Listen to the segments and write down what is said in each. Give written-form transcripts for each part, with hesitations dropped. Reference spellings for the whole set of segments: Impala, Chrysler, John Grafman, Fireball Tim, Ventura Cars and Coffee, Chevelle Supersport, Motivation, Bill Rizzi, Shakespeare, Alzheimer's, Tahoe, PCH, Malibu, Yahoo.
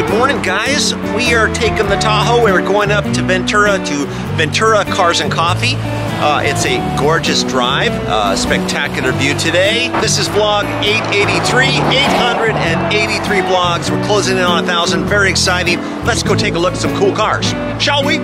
Good morning, guys. We are taking the Tahoe. We're going up to Ventura Cars and Coffee. It's a gorgeous drive, spectacular view today. This is vlog 883, 883 vlogs. We're closing in on 1,000, very exciting. Let's go take a look at some cool cars, shall we?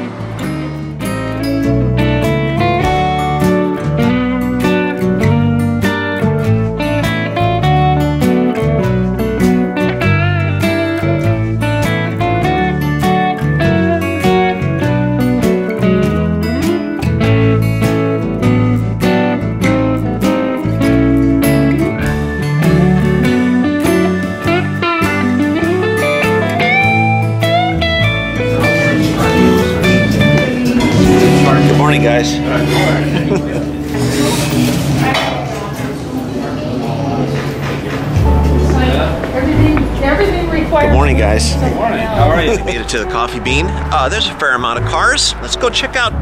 Guys. Good morning, guys. Good morning. How are you? We made it to the Coffee Bean. There's a fair amount of cars. Let's go check out.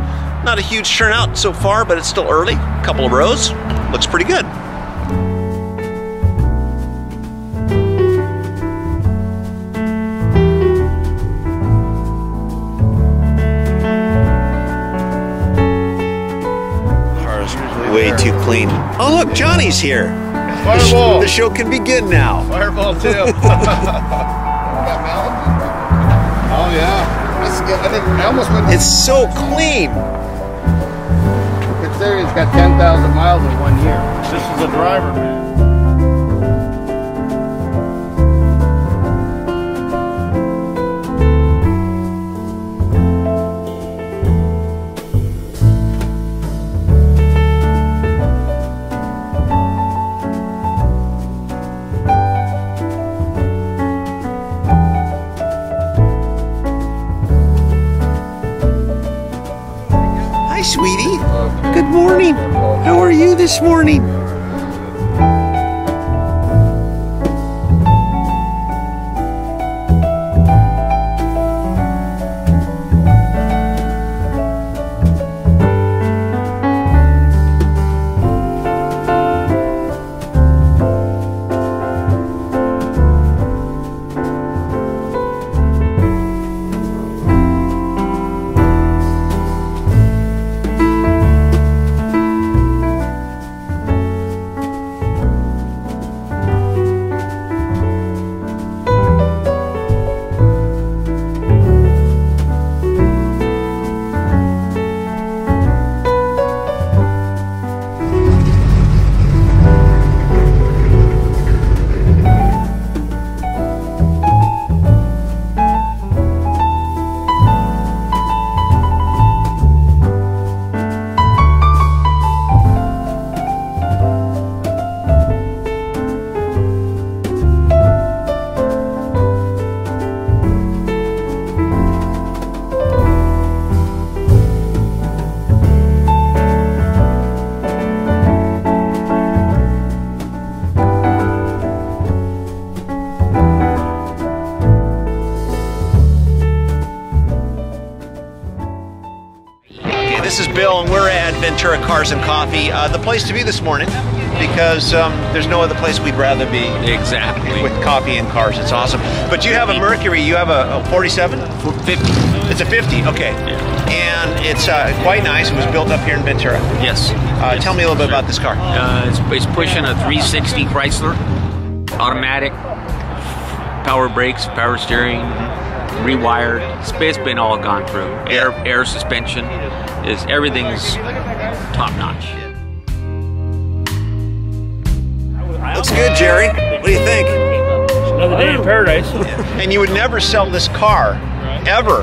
Not a huge turnout so far, but it's still early. A couple of rows. Looks pretty good. Way too clean. Oh, look, Johnny's here. Fireball. The show can begin now. Fireball, too. Got Malibu. Oh, yeah. That's good. I think I almost went. It's so clean. Considering it's got 10,000 miles in 1 year. This is a driver, man. Sweetie, good morning. How are you this morning? This is Bill, and we're at Ventura Cars and Coffee, the place to be this morning, because there's no other place we'd rather be. Exactly. With coffee and cars, it's awesome. But you have a Mercury, you have a 47? 50. It's a 50, okay. Yeah. And it's quite nice. It was built up here in Ventura. Yes. Tell me a little bit about this car. It's pushing a 360 Chrysler, automatic, power brakes, power steering, rewired. It's been all gone through. Air suspension. Everything's top-notch. Looks good, Jerry. What do you think? It's another day in paradise. And you would never sell this car, ever,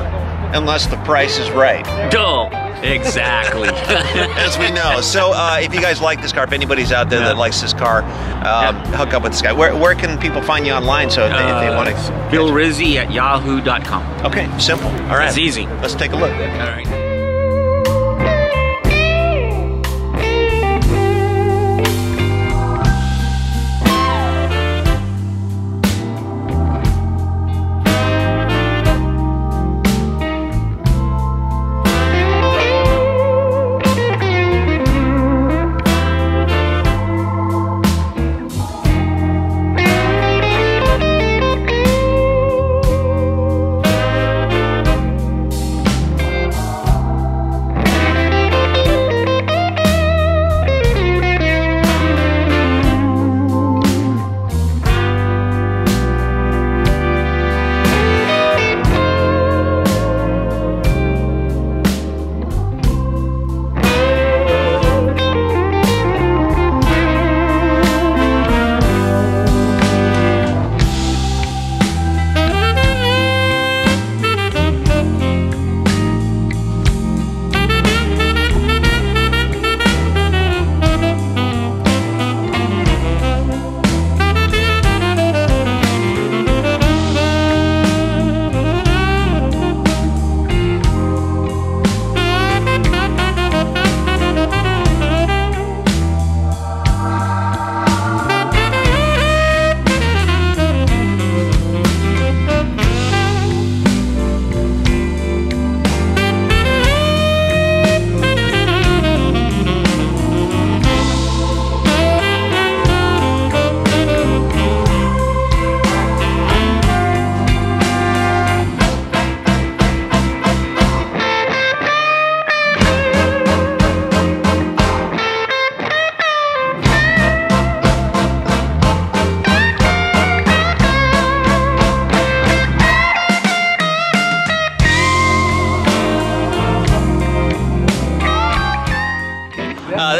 unless the price is right. Duh! Exactly. As we know. So if you guys like this car, if anybody's out there that likes this car, hook up with this guy. Where can people find you online, so if they want to? Bill Rizzi at yahoo.com. Okay, simple. All right. It's easy. Let's take a look. All right.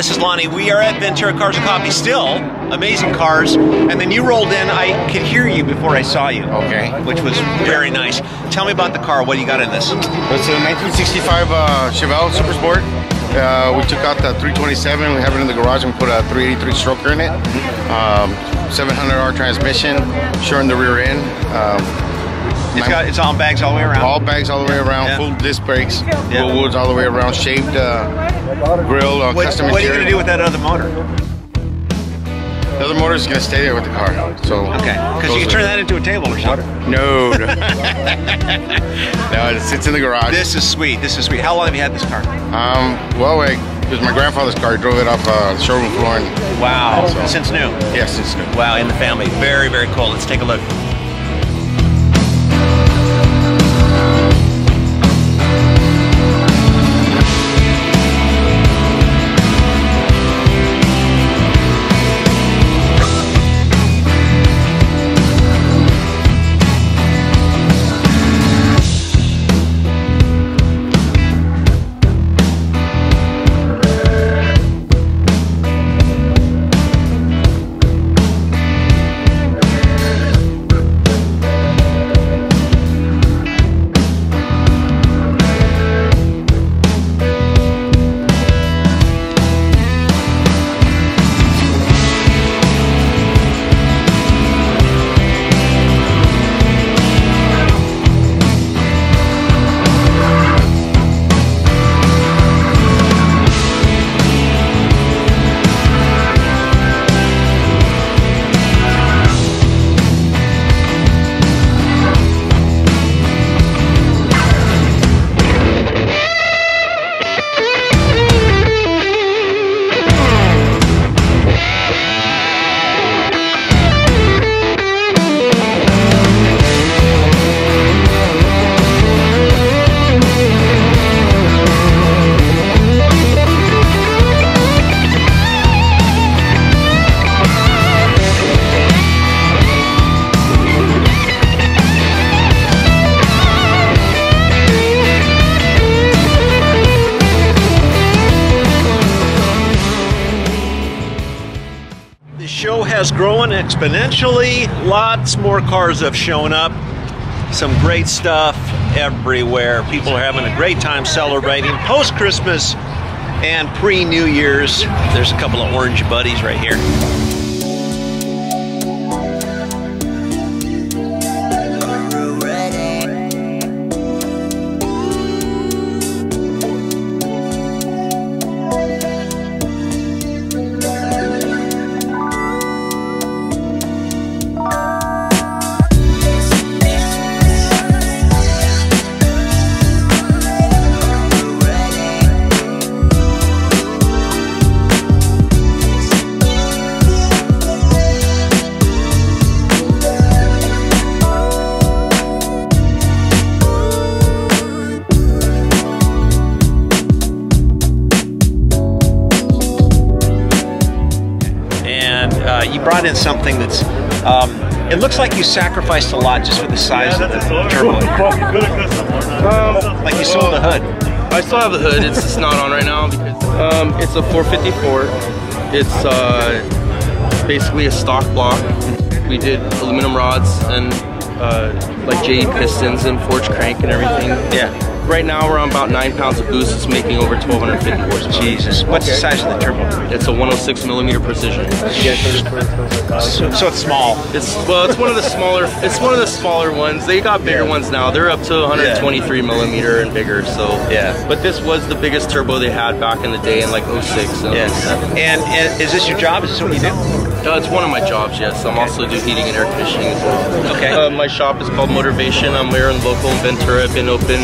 this is Lonnie. We are at Ventura Cars and Coffee still. Amazing cars. And then you rolled in. I could hear you before I saw you. Okay. Which was very nice. Tell me about the car. What do you got in this? It's a 1965 Chevelle Supersport. We took out the 327. We have it in the garage and put a 383 stroker in it. 700R transmission. Short in the rear end. It's all bags all the way around. All bags all the way around. Yeah. Full disc brakes. Yeah. Full woods all the way around. Shaved grill. Custom interior. What are you going to do with that other motor? The other motor is going to stay there with the car. So okay, because you can turn that into a table or something. No, no. No, it sits in the garage. This is sweet. This is sweet. How long have you had this car? Well, it was my grandfather's car. I drove it off the showroom floor. And, wow. So. Since new. Yes, since new. Wow, in the family. Very, very cool. Let's take a look. The show has grown exponentially. Lots more cars have shown up. Some great stuff everywhere. People are having a great time celebrating post-Christmas and pre-New Year's. There's a couple of orange buddies right here. You brought in something that's, it looks like you sacrificed a lot just for the size of the turbo. Like you sold the hood. I still have the hood, it's just not on right now because it's a 454. It's basically a stock block. We did aluminum rods and like JE pistons and forged crank and everything. Yeah. Right now we're on about 9 pounds of boost. It's making over 1,250 horsepower. Jesus. What's the size of the turbo? It's a 106 millimeter precision. So it's small. It's one of the smaller. It's one of the smaller ones. They got bigger ones now. They're up to 123 millimeter and bigger. So yeah. But this was the biggest turbo they had back in the day in like 06 and 07. And is this your job? Is this what you do? It's one of my jobs, yes. I'm also do heating and air conditioning as well. Okay. My shop is called Motivation. I'm here in local in Ventura. I've been open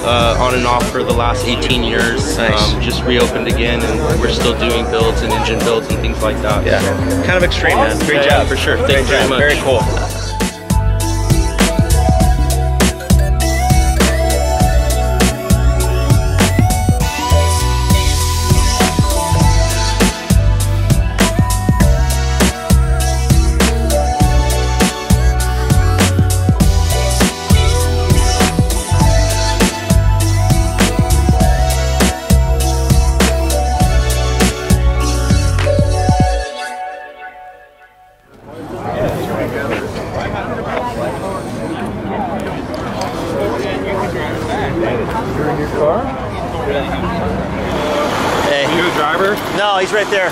on and off for the last 18 years. Nice. Just reopened again, and we're still doing builds and engine builds and things like that. Yeah. So. Kind of extreme, man. Great job. Yeah, for sure. Thank you very much. Very cool. car? Hey. Are you the driver? No, he's right there.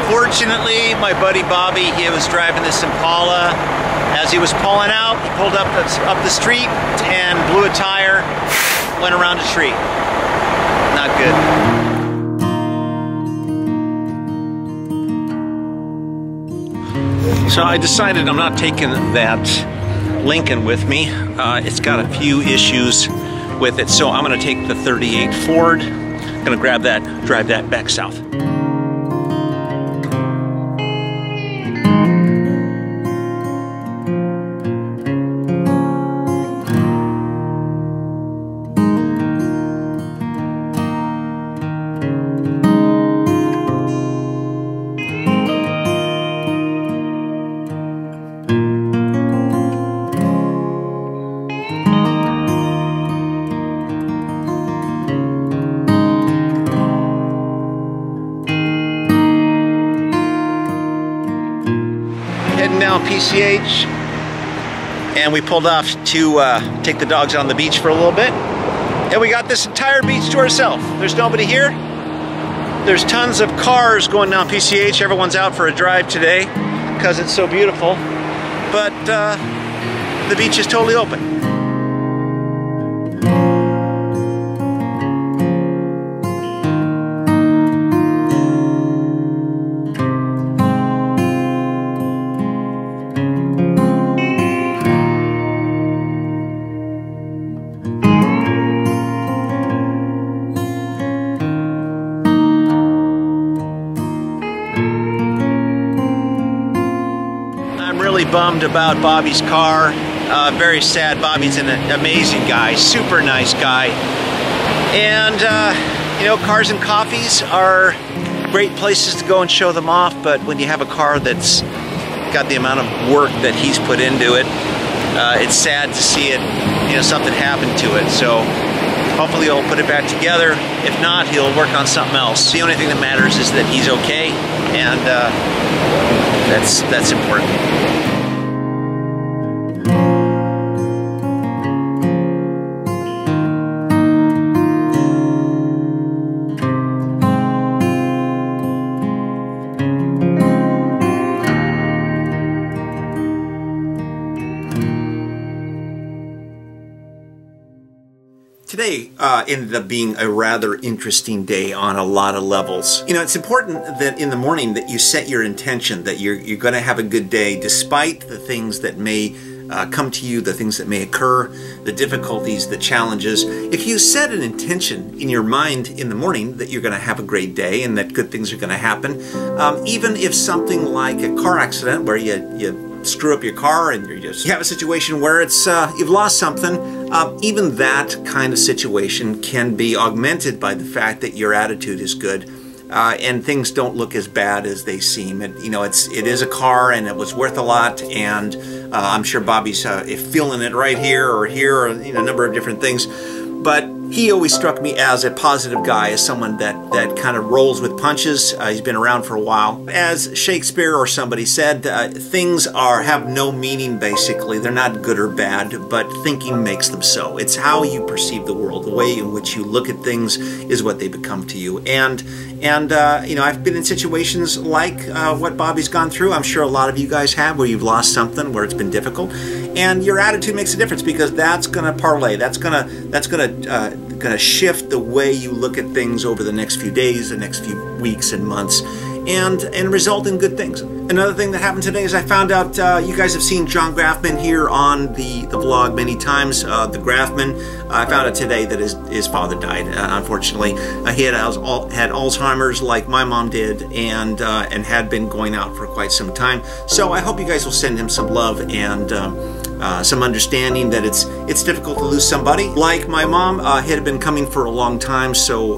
Unfortunately, my buddy Bobby, he was driving this Impala. As he was pulling out, he pulled up the street and blew a tire, went around a tree. Not good. So I decided I'm not taking that Lincoln with me. It's got a few issues with it, so I'm gonna take the 38 Ford. I'm gonna grab that, drive that back south. PCH, and we pulled off to take the dogs on the beach for a little bit, and we got this entire beach to ourselves. There's nobody here. There's tons of cars going down PCH. Everyone's out for a drive today because it's so beautiful, but the beach is totally open. Bummed about Bobby's car, very sad. Bobby's an amazing guy, super nice guy, and you know, cars and coffees are great places to go and show them off, but when you have a car that's got the amount of work that he's put into it, it's sad to see it, you know, something happened to it. So hopefully he'll put it back together. If not, he'll work on something else. The only thing that matters is that he's okay, and that's important. Today ended up being a rather interesting day on a lot of levels. You know, it's important that in the morning that you set your intention, that you're going to have a good day despite the things that may come to you, the things that may occur, the difficulties, the challenges. If you set an intention in your mind in the morning that you're going to have a great day and that good things are going to happen, even if something like a car accident where you screw up your car and you have a situation where it's you've lost something, even that kind of situation can be augmented by the fact that your attitude is good, and things don't look as bad as they seem. And you know, it is a car and it was worth a lot, and I'm sure Bobby's feeling it right here or you know, a number of different things, but he always struck me as a positive guy, as someone that kind of rolls with punches. He's been around for a while. As Shakespeare or somebody said, things have no meaning, basically. They're not good or bad, but thinking makes them so. It's how you perceive the world. The way in which you look at things is what they become to you. And you know, I've been in situations like what Bobby's gone through. I'm sure a lot of you guys have, where you've lost something, where it's been difficult, and your attitude makes a difference, because that's going to parlay. That's going to shift the way you look at things over the next few days, the next few weeks and months, and result in good things. Another thing that happened today is I found out, you guys have seen John Grafman here on the vlog many times. The Grafman, I found out today that his father died, unfortunately. He had Alzheimer's like my mom did, and had been going out for quite some time. So I hope you guys will send him some love, and some understanding that it's difficult to lose somebody. Like my mom had been coming for a long time, so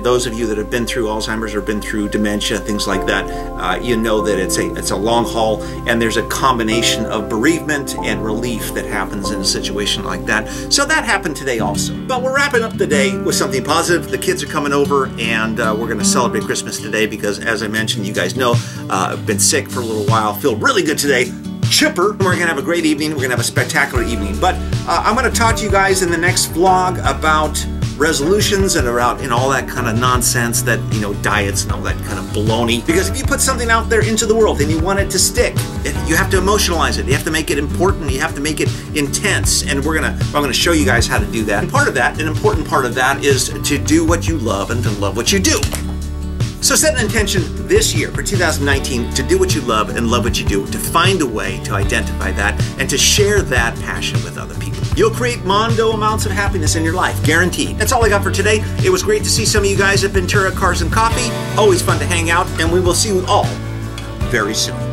those of you that have been through Alzheimer's or been through dementia, things like that, you know that it's a long haul, and there's a combination of bereavement and relief that happens in a situation like that. So that happened today also. But we're wrapping up the day with something positive. The kids are coming over, and we're going to celebrate Christmas today because, as I mentioned, you guys know, I've been sick for a little while. Feel really good today. Chipper. We're gonna have a great evening. We're gonna have a spectacular evening. But I'm gonna talk to you guys in the next vlog about resolutions and around and all that kind of nonsense that, you know, diets and all that kind of baloney. Because if you put something out there into the world and you want it to stick, you have to emotionalize it. You have to make it important. You have to make it intense. And I'm gonna show you guys how to do that. And part of that, an important part of that, is to do what you love and to love what you do. So set an intention this year for 2019 to do what you love and love what you do, to find a way to identify that and to share that passion with other people. You'll create mondo amounts of happiness in your life, guaranteed. That's all I got for today. It was great to see some of you guys at Ventura Cars and Coffee. Always fun to hang out, and we will see you all very soon.